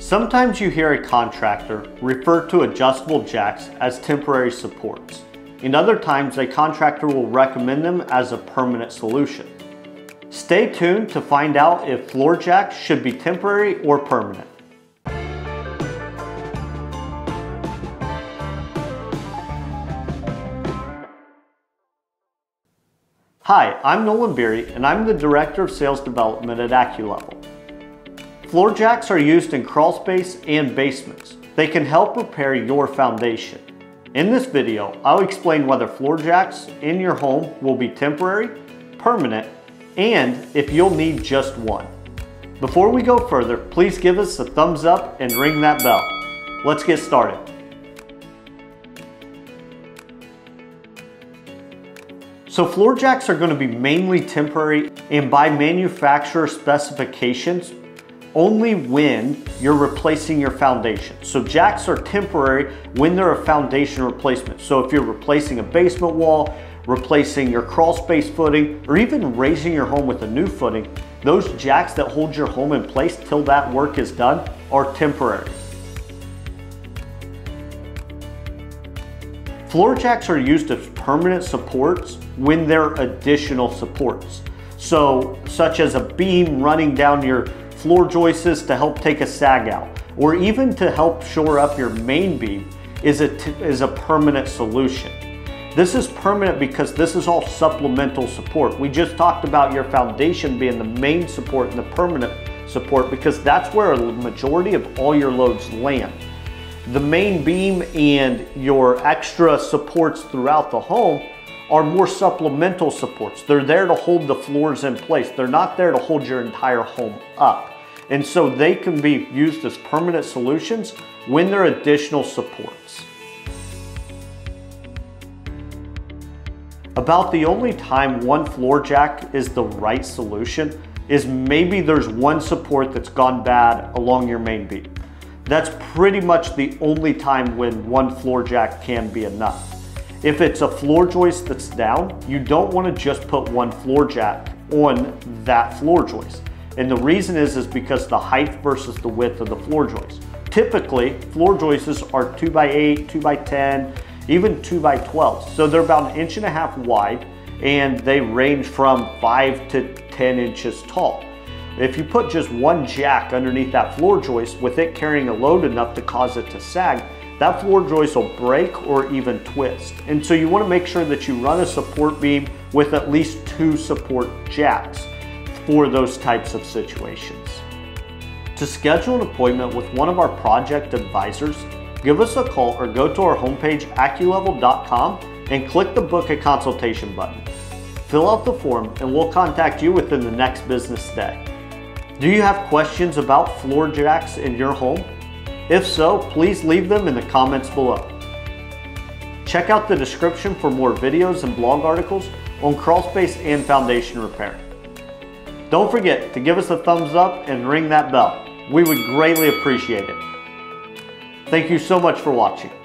Sometimes you hear a contractor refer to adjustable jacks as temporary supports, and other times a contractor will recommend them as a permanent solution. Stay tuned to find out if floor jacks should be temporary or permanent. Hi, I'm Nolan Beery, and I'm the Director of Sales Development at AccuLevel. Floor jacks are used in crawl space and basements. They can help repair your foundation. In this video, I'll explain whether floor jacks in your home will be temporary, permanent, and if you'll need just one. Before we go further, please give us a thumbs up and ring that bell. Let's get started. So floor jacks are going to be mainly temporary and by manufacturer specifications only when you're replacing your foundation. So jacks are temporary when they're a foundation replacement. So if you're replacing a basement wall, replacing your crawl space footing, or even raising your home with a new footing, those jacks that hold your home in place till that work is done are temporary. Floor jacks are used as permanent supports when they're additional supports. So such as a beam running down your floor joists to help take a sag out, or even to help shore up your main beam is a permanent solution. This is permanent because this is all supplemental support. We just talked about your foundation being the main support and the permanent support because that's where the majority of all your loads land. The main beam and your extra supports throughout the home are more supplemental supports. They're there to hold the floors in place. They're not there to hold your entire home up. And so they can be used as permanent solutions when they're additional supports. About the only time one floor jack is the right solution is maybe there's one support that's gone bad along your main beam. That's pretty much the only time when one floor jack can be enough. If it's a floor joist that's down, you don't want to just put one floor jack on that floor joist. And the reason is because the height versus the width of the floor joist. Typically, floor joists are 2x8, 2x10, even 2x12. So they're about 1.5 inches wide and they range from 5 to 10 inches tall. If you put just one jack underneath that floor joist with it carrying a load enough to cause it to sag, that floor joist will break or even twist. And so you want to make sure that you run a support beam with at least two support jacks for those types of situations. To schedule an appointment with one of our project advisors, give us a call or go to our homepage, acculevel.com, and click the book a consultation button. Fill out the form and we'll contact you within the next business day. Do you have questions about floor jacks in your home? If so, please leave them in the comments below. Check out the description for more videos and blog articles on crawl space and foundation repair. Don't forget to give us a thumbs up and ring that bell. We would greatly appreciate it. Thank you so much for watching.